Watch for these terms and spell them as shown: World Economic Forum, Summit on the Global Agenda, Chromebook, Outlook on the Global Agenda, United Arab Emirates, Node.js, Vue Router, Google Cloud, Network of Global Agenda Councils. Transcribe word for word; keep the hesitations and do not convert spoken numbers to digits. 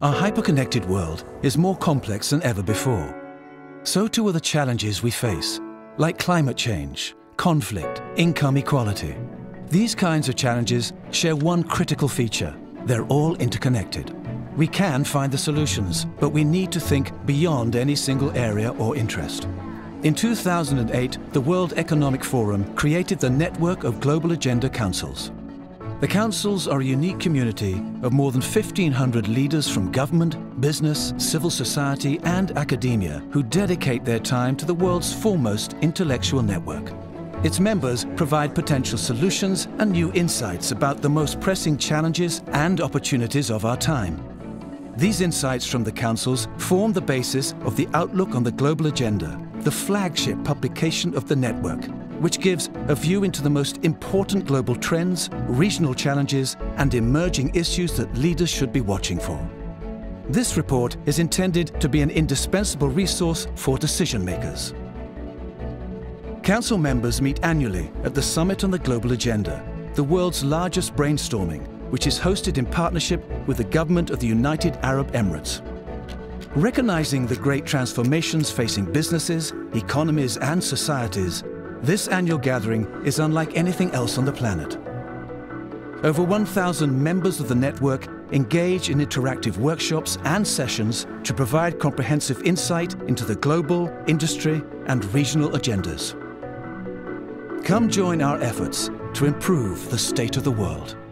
Our hyperconnected world is more complex than ever before. So too are the challenges we face, like climate change, conflict, income equality. These kinds of challenges share one critical feature: they're all interconnected. We can find the solutions, but we need to think beyond any single area or interest. In two thousand eight, the World Economic Forum created the Network of Global Agenda Councils. The councils are a unique community of more than fifteen hundred leaders from government, business, civil society and academia who dedicate their time to the world's foremost intellectual network. Its members provide potential solutions and new insights about the most pressing challenges and opportunities of our time. These insights from the councils form the basis of the Outlook on the Global Agenda, the flagship publication of the network, which gives a view into the most important global trends, regional challenges, and emerging issues that leaders should be watching for. This report is intended to be an indispensable resource for decision makers. Council members meet annually at the Summit on the Global Agenda, the world's largest brainstorming, which is hosted in partnership with the government of the United Arab Emirates. Recognizing the great transformations facing businesses, economies, and societies, this annual gathering is unlike anything else on the planet. Over one thousand members of the network engage in interactive workshops and sessions to provide comprehensive insight into the global, industry, and regional agendas. Come join our efforts to improve the state of the world.